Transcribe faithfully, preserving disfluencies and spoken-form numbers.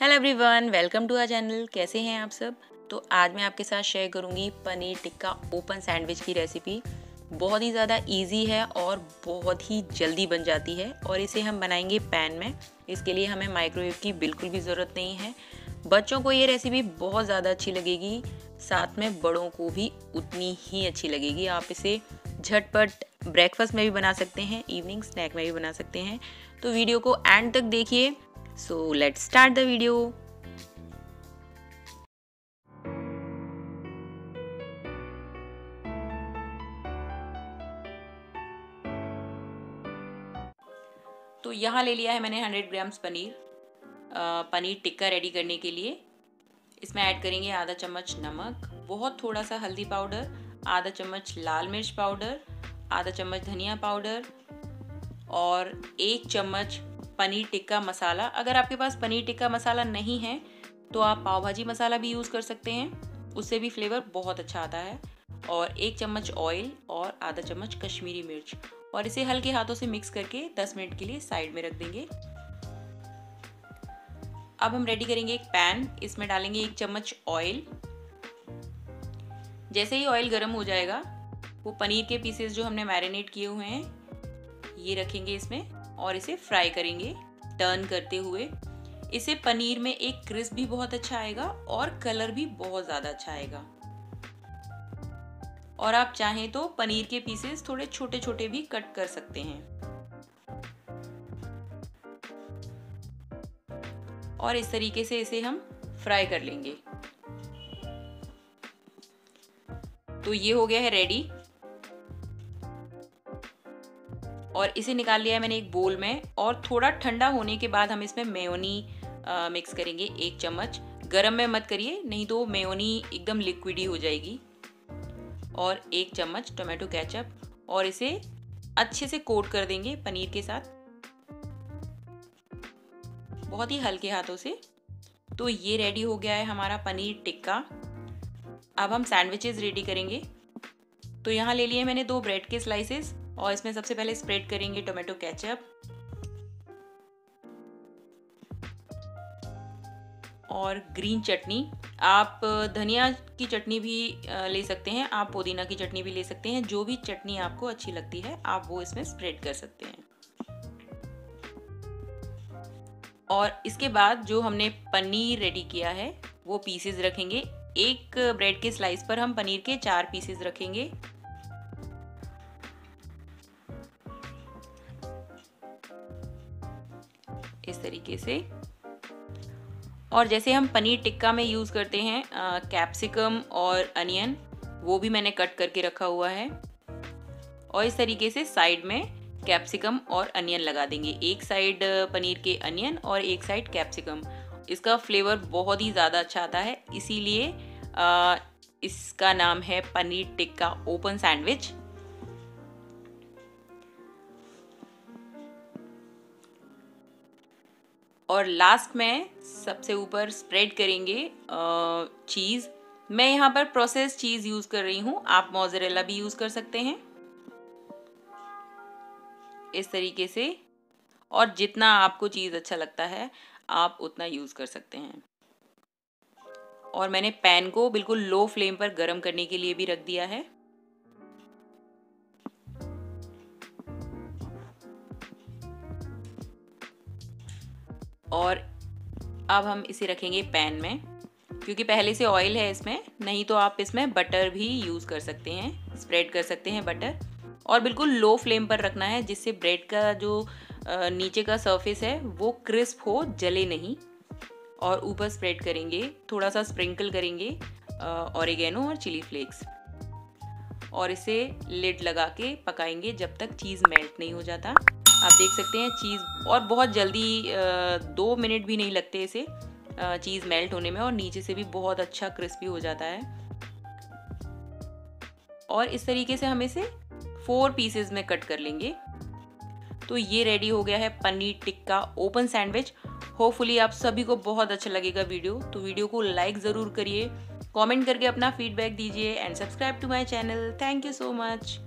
Hello everyone, welcome to our channel. कैसे हैं आप सब? तो आज मैं आपके साथ शेयर करूंगी पनीर टिक्का ओपन सैंडविच की रेसिपी। बहुत ही ज़्यादा इजी है और बहुत ही जल्दी बन जाती है। और इसे हम बनाएंगे पैन में। इसके लिए हमें माइक्रोवेव की बिल्कुल भी ज़रूरत नहीं है। बच्चों को ये रेसिपी बहुत ज़्यादा अच्छी लगेगी, साथ में बड़ों को भी उतनी ही अच्छी लगेगी। आप इसे झटपट ब्रेकफास्ट में भी बना सकते हैं, इवनिंग स्नैक में भी बना सकते हैं। तो वीडियो को एंड तक देखिए। So let's start the video. तो यहाँ ले लिया है मैंने hundred grams paneer paneer tikka ready करने के लिए। इसमें ऐड करेंगे आधा चम्मच नमक, बहुत थोड़ा सा हल्दी पाउडर, आधा चम्मच लाल मिर्च पाउडर, आधा चम्मच धनिया पाउडर और एक चम्मच पनीर टिक्का मसाला। अगर आपके पास पनीर टिक्का मसाला नहीं है तो आप पाव भाजी मसाला भी यूज़ कर सकते हैं, उससे भी फ्लेवर बहुत अच्छा आता है। और एक चम्मच ऑयल और आधा चम्मच कश्मीरी मिर्च। और इसे हल्के हाथों से मिक्स करके दस मिनट के लिए साइड में रख देंगे। अब हम रेडी करेंगे एक पैन। इसमें डालेंगे एक चम्मच ऑयल। जैसे ही ऑयल गर्म हो जाएगा, वो पनीर के पीसेस जो हमने मैरिनेट किए हुए हैं ये रखेंगे इसमें और इसे फ्राई करेंगे टर्न करते हुए। इसे पनीर में एक क्रिस्प भी बहुत अच्छा आएगा और कलर भी बहुत ज़्यादा अच्छा आएगा। और आप चाहें तो पनीर के पीसेस थोड़े छोटे छोटे भी कट कर सकते हैं। और इस तरीके से इसे हम फ्राई कर लेंगे। तो ये हो गया है रेडी। और इसे निकाल लिया है मैंने एक बोल में। और थोड़ा ठंडा होने के बाद हम इसमें मेयोनी आ, मिक्स करेंगे एक चम्मच। गरम में मत करिए, नहीं तो मेयोनी एकदम लिक्विडी हो जाएगी। और एक चम्मच टोमेटो केचप। और इसे अच्छे से कोट कर देंगे पनीर के साथ, बहुत ही हल्के हाथों से। तो ये रेडी हो गया है हमारा पनीर टिक्का। अब हम सैंडविचेस रेडी करेंगे। तो यहाँ ले लिए मैंने दो ब्रेड के स्लाइसेस और इसमें सबसे पहले स्प्रेड करेंगे टोमेटो केचप और ग्रीन चटनी। आप धनिया की चटनी भी ले सकते हैं, आप पुदीना की चटनी भी ले सकते हैं। जो भी चटनी आपको अच्छी लगती है आप वो इसमें स्प्रेड कर सकते हैं। और इसके बाद जो हमने पनीर रेडी किया है वो पीसेस रखेंगे। एक ब्रेड के स्लाइस पर हम पनीर के चार पीसेस रखेंगे। इस तरीके से। और जैसे हम पनीर टिक्का में यूज़ करते हैं कैप्सिकम और अनियन, वो भी मैंने कट करके रखा हुआ है। और इस तरीके से साइड में कैप्सिकम और अनियन लगा देंगे। एक साइड पनीर के अनियन और एक साइड कैप्सिकम। इसका फ्लेवर बहुत ही ज़्यादा अच्छा आता है, इसीलिए इसका नाम है पनीर टिक्का ओपन सैंडविच। और लास्ट में सबसे ऊपर स्प्रेड करेंगे चीज़। मैं यहाँ पर प्रोसेस चीज़ यूज़ कर रही हूँ, आप मोज़रेला भी यूज़ कर सकते हैं। इस तरीके से। और जितना आपको चीज़ अच्छा लगता है आप उतना यूज़ कर सकते हैं। और मैंने पैन को बिल्कुल लो फ्लेम पर गर्म करने के लिए भी रख दिया है। और अब हम इसे रखेंगे पैन में, क्योंकि पहले से ऑयल है इसमें। नहीं तो आप इसमें बटर भी यूज़ कर सकते हैं, स्प्रेड कर सकते हैं बटर। और बिल्कुल लो फ्लेम पर रखना है, जिससे ब्रेड का जो नीचे का सरफेस है वो क्रिस्प हो, जले नहीं। और ऊपर स्प्रेड करेंगे, थोड़ा सा स्प्रिंकल करेंगे ऑरिगेनो और चिली फ्लेक्स। और इसे लिड लगा के पकाएंगे जब तक चीज़ मेल्ट नहीं हो जाता। आप देख सकते हैं चीज़, और बहुत जल्दी, दो मिनट भी नहीं लगते इसे चीज़ मेल्ट होने में। और नीचे से भी बहुत अच्छा क्रिस्पी हो जाता है। और इस तरीके से हम इसे फोर पीसेस में कट कर लेंगे। तो ये रेडी हो गया है paneer tikka open sandwich. Hopefully आप सभी को बहुत अच्छा लगेगा वीडियो। तो वीडियो को लाइक ज़रूर करिए, कमेंट करके अपना फीडबैक दीजिए and subscribe to my channel. Thank you so much.